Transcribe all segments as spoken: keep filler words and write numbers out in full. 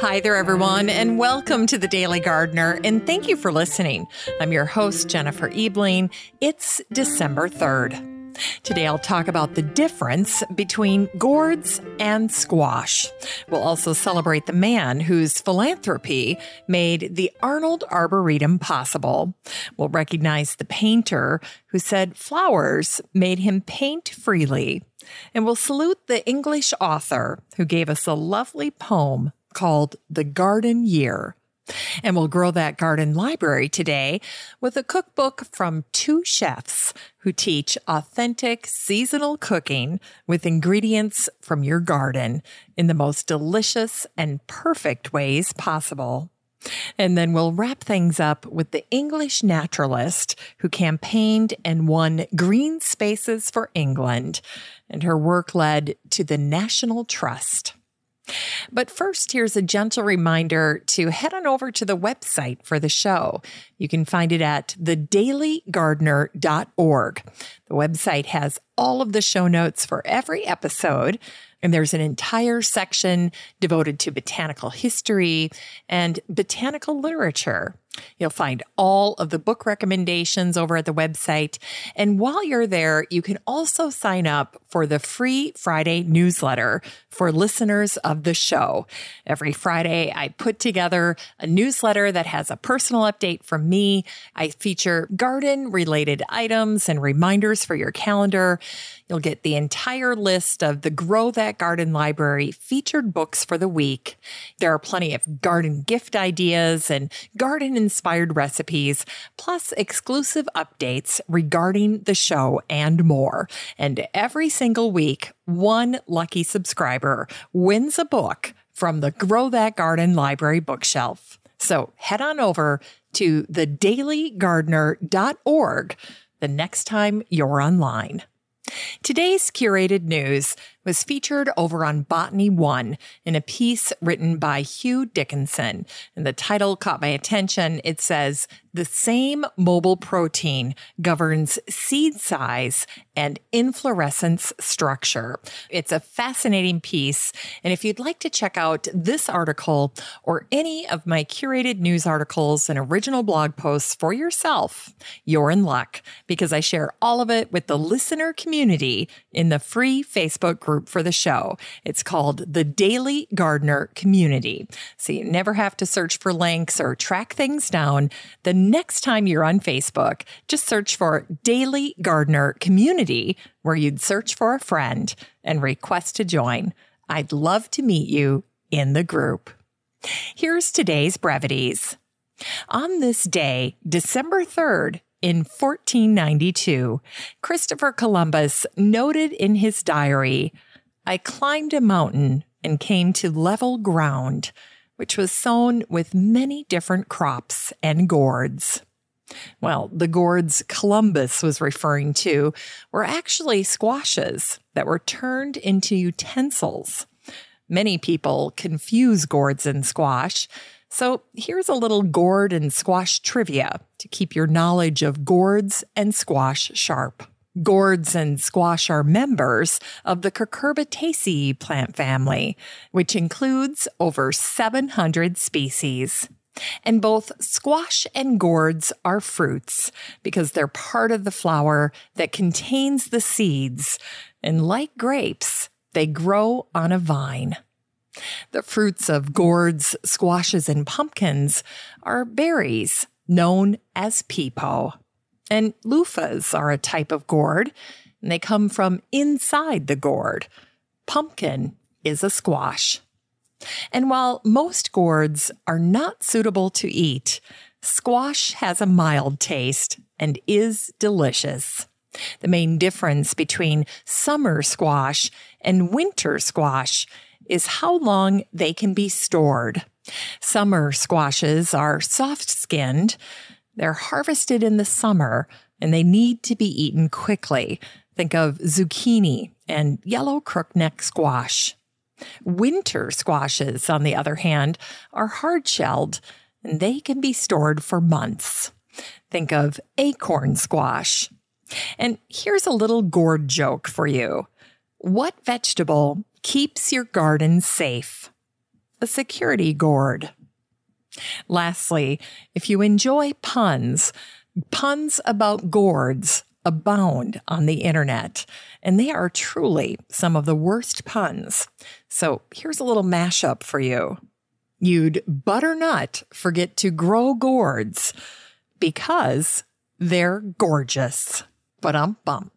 Hi there, everyone, and welcome to The Daily Gardener, and thank you for listening. I'm your host, Jennifer Ebling. It's December third. Today, I'll talk about the difference between gourds and squash. We'll also celebrate the man whose philanthropy made the Arnold Arboretum possible. We'll recognize the painter who said flowers made him paint freely. And we'll salute the English author who gave us a lovely poem called The Garden Year. And we'll grow that garden library today with a cookbook from two chefs who teach authentic seasonal cooking with ingredients from your garden in the most delicious and perfect ways possible. And then we'll wrap things up with the English naturalist who campaigned and won Green Spaces for England, and her work led to the National Trust. But first, here's a gentle reminder to head on over to the website for the show. You can find it at the daily gardener dot org. The website has all of the show notes for every episode, and there's an entire section devoted to botanical history and botanical literature. You'll find all of the book recommendations over at the website. And while you're there, you can also sign up for the free Friday newsletter for listeners of the show. Every Friday, I put together a newsletter that has a personal update from me. I feature garden-related items and reminders for your calendar. You'll get the entire list of the Grow That Garden Library featured books for the week. There are plenty of garden gift ideas and garden inspired recipes, plus exclusive updates regarding the show and more. And every single week, one lucky subscriber wins a book from the Grow That Garden Library bookshelf. So head on over to the daily gardener dot org the next time you're online. Today's curated news was featured over on Botany One in a piece written by Hugh Dickinson. And the title caught my attention. It says, "The same mobile protein governs seed size and inflorescence structure." It's a fascinating piece. And if you'd like to check out this article or any of my curated news articles and original blog posts for yourself, you're in luck because I share all of it with the listener community in the free Facebook group for the show. It's called the Daily Gardener Community. So you never have to search for links or track things down. The next time you're on Facebook, just search for Daily Gardener Community, where you'd search for a friend and request to join. I'd love to meet you in the group. Here's today's brevities. On this day, December third, in fourteen ninety-two, Christopher Columbus noted in his diary, "I climbed a mountain and came to level ground, which was sown with many different crops and gourds." Well, the gourds Columbus was referring to were actually squashes that were turned into utensils. Many people confuse gourds and squash. So here's a little gourd and squash trivia to keep your knowledge of gourds and squash sharp. Gourds and squash are members of the Cucurbitaceae plant family, which includes over seven hundred species. And both squash and gourds are fruits because they're part of the flower that contains the seeds. And like grapes, they grow on a vine. The fruits of gourds, squashes, and pumpkins are berries known as peapoe. And loofahs are a type of gourd, and they come from inside the gourd. Pumpkin is a squash. And while most gourds are not suitable to eat, squash has a mild taste and is delicious. The main difference between summer squash and winter squash is how long they can be stored. Summer squashes are soft-skinned. They're harvested in the summer, and they need to be eaten quickly. Think of zucchini and yellow crookneck squash. Winter squashes, on the other hand, are hard-shelled, and they can be stored for months. Think of acorn squash. And here's a little gourd joke for you. What vegetable keeps your garden safe? a security gourd. Lastly, if you enjoy puns, puns about gourds abound on the internet, and they are truly some of the worst puns. So here's a little mashup for you. You'd butter not forget to grow gourds because they're gorgeous. Ba-dum-bum.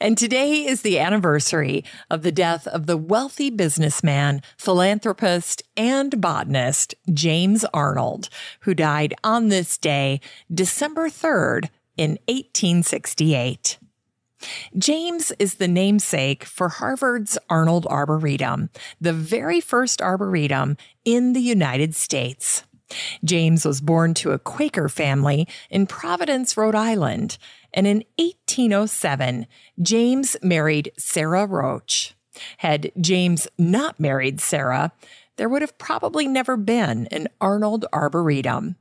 And today is the anniversary of the death of the wealthy businessman, philanthropist, and botanist James Arnold, who died on this day, December third, in eighteen sixty-eight. James is the namesake for Harvard's Arnold Arboretum, the very first arboretum in the United States. James was born to a Quaker family in Providence, Rhode Island, and in eighteen oh seven, James married Sarah Roach. Had James not married Sarah, there would have probably never been an Arnold Arboretum.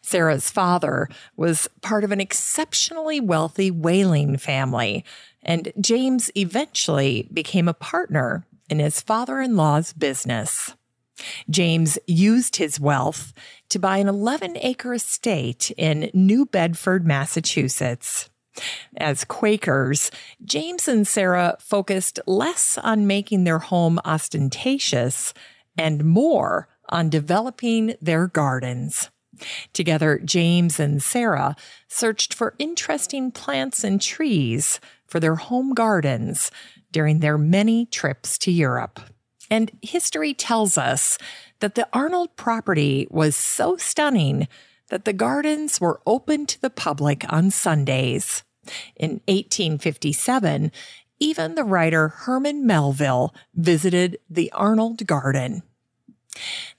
Sarah's father was part of an exceptionally wealthy whaling family, and James eventually became a partner in his father-in-law's business. James used his wealth to buy an eleven-acre estate in New Bedford, Massachusetts. As Quakers, James and Sarah focused less on making their home ostentatious and more on developing their gardens. Together, James and Sarah searched for interesting plants and trees for their home gardens during their many trips to Europe. And history tells us that the Arnold property was so stunning that the gardens were open to the public on Sundays. In eighteen fifty-seven, even the writer Herman Melville visited the Arnold Garden.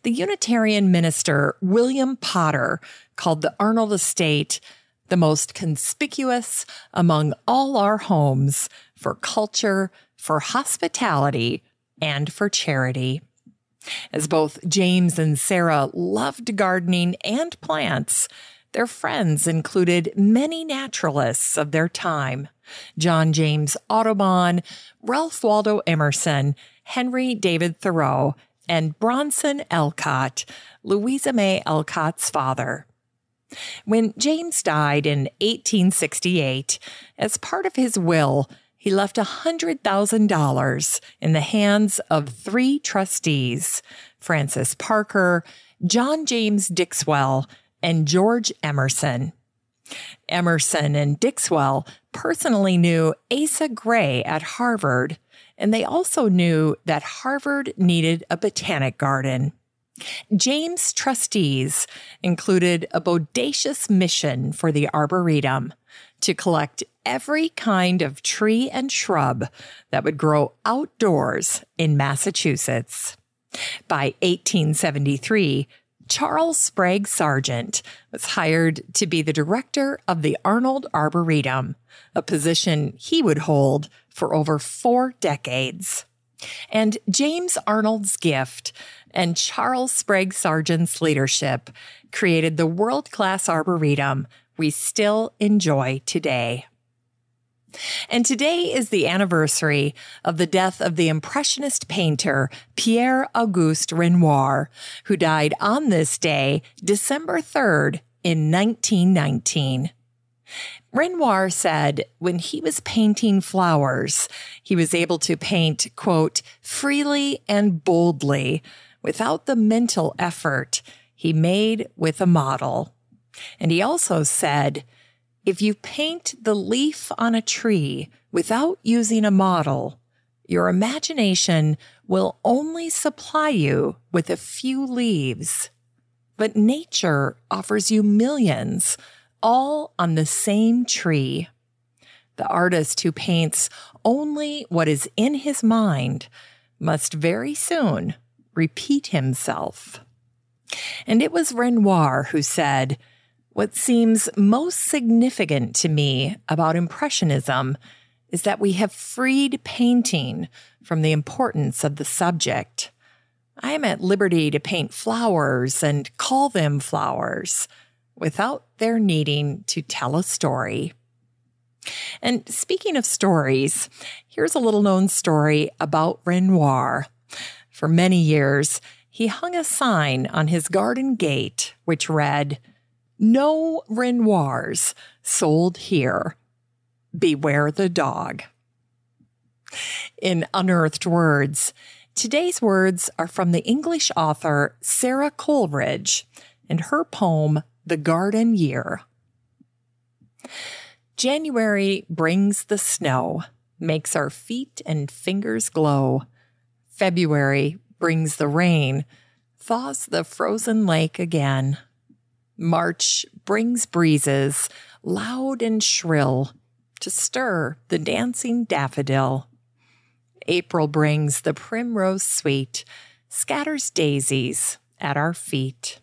The Unitarian minister William Potter called the Arnold Estate the most conspicuous among all our homes for culture, for hospitality, and for charity. As both James and Sarah loved gardening and plants, their friends included many naturalists of their time: John James Audubon, Ralph Waldo Emerson, Henry David Thoreau, and Bronson Alcott, Louisa May Alcott's father. When James died in eighteen sixty-eight, as part of his will, he left one hundred thousand dollars in the hands of three trustees, Francis Parker, John James Dixwell, and George Emerson. Emerson and Dixwell personally knew Asa Gray at Harvard, and they also knew that Harvard needed a botanic garden. James' trustees included a bodacious mission for the Arboretum: to collect every kind of tree and shrub that would grow outdoors in Massachusetts. By eighteen seventy-three, Charles Sprague Sargent was hired to be the director of the Arnold Arboretum, a position he would hold for over four decades. And James Arnold's gift and Charles Sprague Sargent's leadership created the world-class arboretum we still enjoy today. And today is the anniversary of the death of the Impressionist painter Pierre-Auguste Renoir, who died on this day, December third, in nineteen nineteen. Renoir said when he was painting flowers, he was able to paint, quote, freely and boldly, without the mental effort he made with a model. And he also said, if you paint the leaf on a tree without using a model, your imagination will only supply you with a few leaves. But nature offers you millions, all on the same tree. The artist who paints only what is in his mind must very soon repeat himself. And it was Renoir who said, what seems most significant to me about Impressionism is that we have freed painting from the importance of the subject. I am at liberty to paint flowers and call them flowers without their needing to tell a story. And speaking of stories, here's a little-known story about Renoir. For many years, he hung a sign on his garden gate which read, "No Renoirs sold here. Beware the dog." In Unearthed Words, today's words are from the English author Sara Coleridge and her poem, The Garden Year. January brings the snow, makes our feet and fingers glow. February brings the rain, thaws the frozen lake again. March brings breezes, loud and shrill, to stir the dancing daffodil. April brings the primrose sweet, scatters daisies at our feet.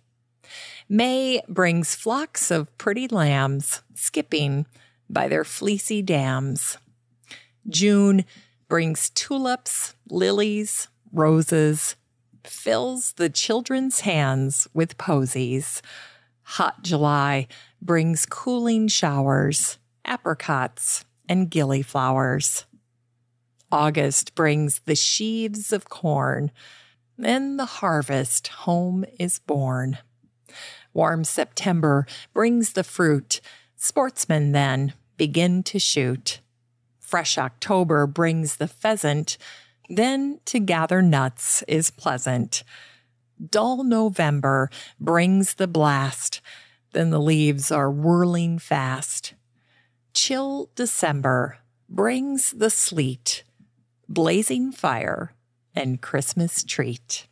May brings flocks of pretty lambs, skipping by their fleecy dams. June brings tulips, lilies, roses, fills the children's hands with posies. Hot July brings cooling showers, apricots, and gilliflowers. August brings the sheaves of corn, and the harvest home is born. Warm September brings the fruit, sportsmen then begin to shoot. Fresh October brings the pheasant, then to gather nuts is pleasant. Dull November brings the blast, then the leaves are whirling fast. Chill December brings the sleet, blazing fire, and Christmas treat.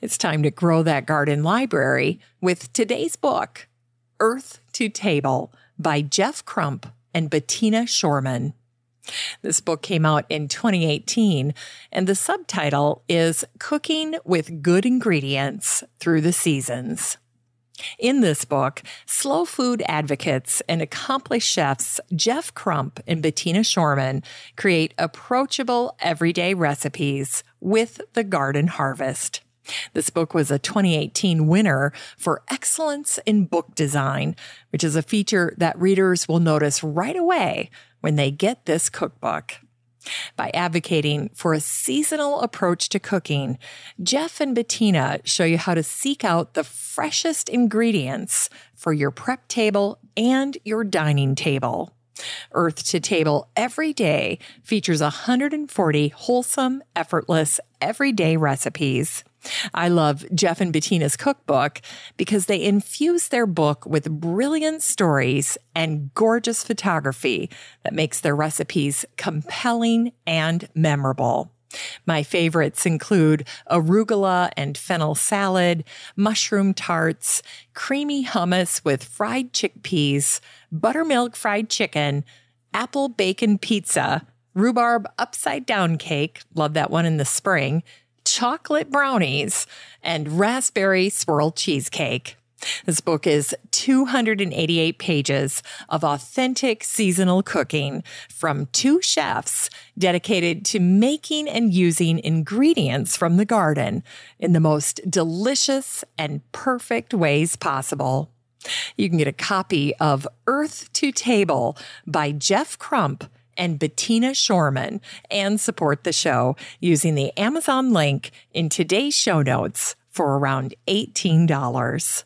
It's time to grow that garden library with today's book, Earth to Table, by Jeff Crump and Bettina Shorman. This book came out in twenty eighteen, and the subtitle is Cooking with Good Ingredients Through the Seasons. In this book, slow food advocates and accomplished chefs Jeff Crump and Bettina Shorman create approachable everyday recipes with the garden harvest. This book was a twenty eighteen winner for Excellence in Book Design, which is a feature that readers will notice right away when they get this cookbook. By advocating for a seasonal approach to cooking, Jeff and Bettina show you how to seek out the freshest ingredients for your prep table and your dining table. Earth to Table Every Day features one hundred forty wholesome, effortless, everyday recipes. I love Jeff and Bettina's cookbook because they infuse their book with brilliant stories and gorgeous photography that makes their recipes compelling and memorable. My favorites include arugula and fennel salad, mushroom tarts, creamy hummus with fried chickpeas, buttermilk fried chicken, apple bacon pizza, rhubarb upside down cake, love that one in the spring, chocolate brownies, and raspberry swirl cheesecake. This book is two hundred eighty-eight pages of authentic seasonal cooking from two chefs dedicated to making and using ingredients from the garden in the most delicious and perfect ways possible. You can get a copy of Earth to Table by Jeff Crump and Bettina Shorman and support the show using the Amazon link in today's show notes for around eighteen dollars.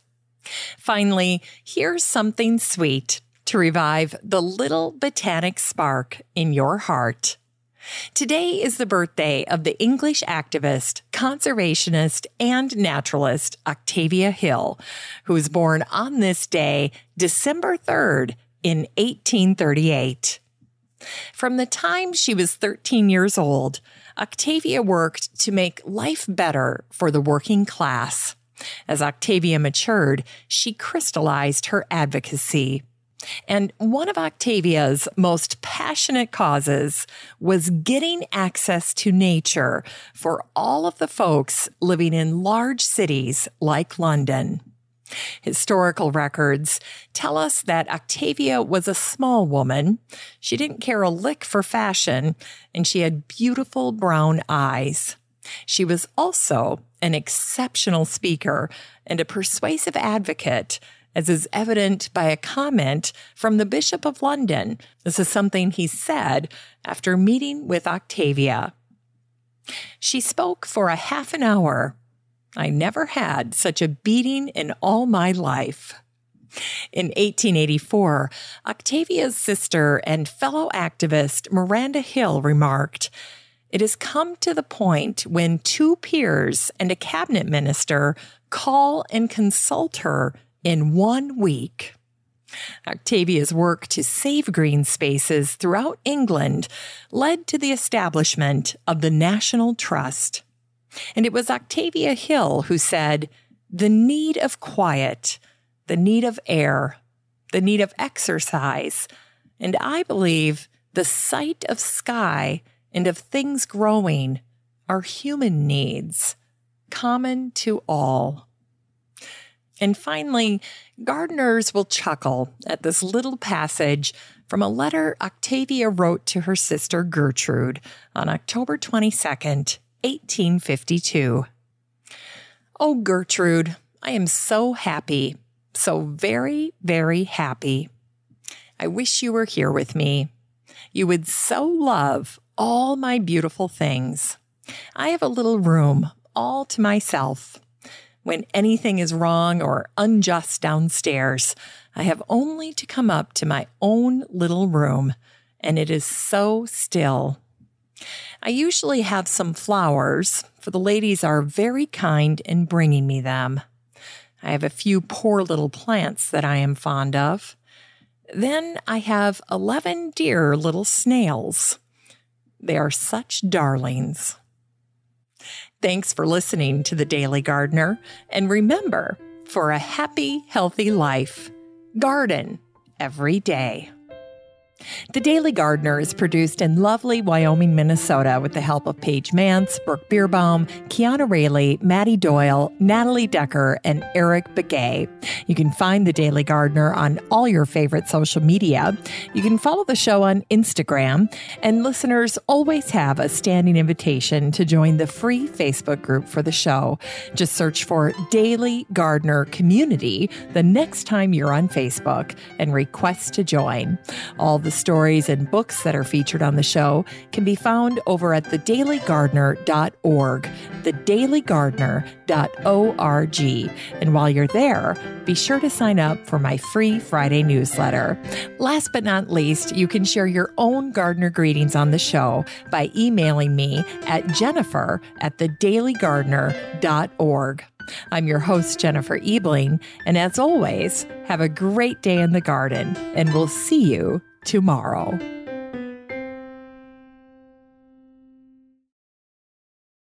Finally, here's something sweet to revive the little botanic spark in your heart. Today is the birthday of the English activist, conservationist, and naturalist Octavia Hill, who was born on this day, December third, in eighteen thirty-eight. From the time she was thirteen years old, Octavia worked to make life better for the working class. As Octavia matured, she crystallized her advocacy. And one of Octavia's most passionate causes was getting access to nature for all of the folks living in large cities like London. Historical records tell us that Octavia was a small woman. She didn't care a lick for fashion, and she had beautiful brown eyes. She was also an exceptional speaker and a persuasive advocate, as is evident by a comment from the Bishop of London. This is something he said after meeting with Octavia. She spoke for a half an hour. I never had such a beating in all my life. In eighteen eighty-four, Octavia's sister and fellow activist Miranda Hill remarked, "It has come to the point when two peers and a cabinet minister call and consult her in one week." Octavia's work to save green spaces throughout England led to the establishment of the National Trust. And it was Octavia Hill who said, "The need of quiet, the need of air, the need of exercise, and I believe the sight of sky and of things growing are human needs, common to all." And finally, gardeners will chuckle at this little passage from a letter Octavia wrote to her sister Gertrude on October twenty-second, eighteen fifty-two. "Oh, Gertrude, I am so happy, so very, very happy. I wish you were here with me. You would so love all my beautiful things. I have a little room all to myself. When anything is wrong or unjust downstairs, I have only to come up to my own little room, and it is so still. I usually have some flowers, for the ladies are very kind in bringing me them. I have a few poor little plants that I am fond of. Then I have eleven dear little snails. They are such darlings." Thanks for listening to The Daily Gardener. And remember, for a happy, healthy life, garden every day. The Daily Gardener is produced in lovely Wyoming, Minnesota, with the help of Paige Mance, Brooke Beerbaum, Kiana Raley, Maddie Doyle, Natalie Decker, and Eric Begay. You can find The Daily Gardener on all your favorite social media. You can follow the show on Instagram, and listeners always have a standing invitation to join the free Facebook group for the show. Just search for Daily Gardener Community the next time you're on Facebook and request to join. All the stories and books that are featured on the show can be found over at the daily gardener dot org, the daily gardener dot org. And while you're there, be sure to sign up for my free Friday newsletter. Last but not least, you can share your own gardener greetings on the show by emailing me at jennifer at the daily gardener dot org. I'm your host, Jennifer Ebling, and as always, have a great day in the garden, and we'll see you tomorrow.